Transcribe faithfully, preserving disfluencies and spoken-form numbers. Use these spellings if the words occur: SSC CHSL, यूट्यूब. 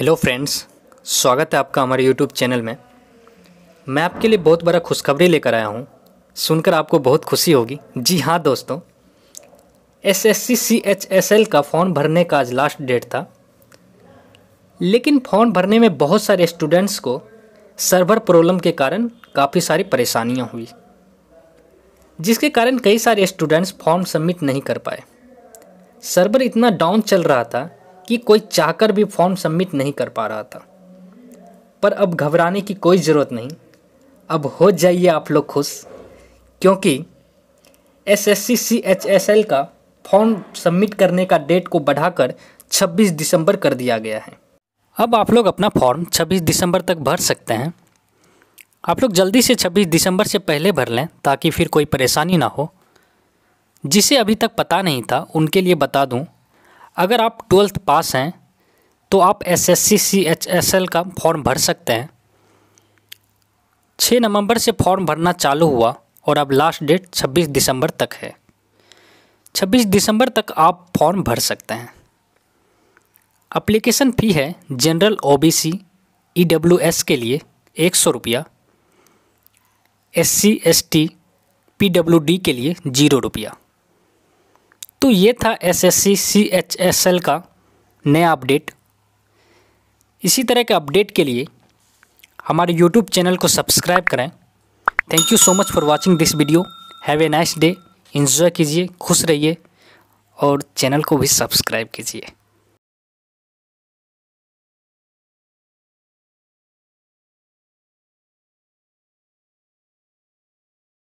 Hello friends, स्वागत है आपका हमारे यूट्यूब चैनल में। मैं आपके लिए बहुत बड़ा खुशखबरी लेकर आया हूँ, सुनकर आपको बहुत खुशी होगी। जी हाँ दोस्तों, एसएससी सीएचएसएल का फॉर्म भरने का आज लास्ट डेट था, लेकिन फॉर्म भरने में बहुत सारे स्टूडेंट्स को सर्वर प्रॉब्लम के कारण काफ़ी सारी परेशानियाँ हुई, जिसके कारण कई सारे स्टूडेंट्स फॉर्म सबमिट नहीं कर पाए। सर्वर इतना डाउन चल रहा था कि कोई चाहकर भी फॉर्म सबमिट नहीं कर पा रहा था। पर अब घबराने की कोई ज़रूरत नहीं, अब हो जाइए आप लोग खुश, क्योंकि एसएससी सीएचएसएल का फॉर्म सबमिट करने का डेट को बढ़ाकर छब्बीस दिसंबर कर दिया गया है। अब आप लोग अपना फॉर्म छब्बीस दिसंबर तक भर सकते हैं। आप लोग जल्दी से छब्बीस दिसंबर से पहले भर लें, ताकि फिर कोई परेशानी ना हो। जिसे अभी तक पता नहीं था उनके लिए बता दूं, अगर आप ट्वेल्थ पास हैं तो आप एसएससी सीएचएसएल का फॉर्म भर सकते हैं। छह नवंबर से फॉर्म भरना चालू हुआ और अब लास्ट डेट छब्बीस दिसंबर तक है। छब्बीस दिसंबर तक आप फॉर्म भर सकते हैं। एप्लीकेशन फ़ी है जनरल ओबीसी ईडब्ल्यूएस के लिए एक सौ रुपया, S C S T PWD के लिए ज़ीरो रुपया। तो ये था एसएससी सीएचएसएल का नया अपडेट। इसी तरह के अपडेट के लिए हमारे यूट्यूब चैनल को सब्सक्राइब करें। Thank you so much for watching this video. Have a nice day. Enjoy कीजिए, खुश रहिए और चैनल को भी सब्सक्राइब कीजिए।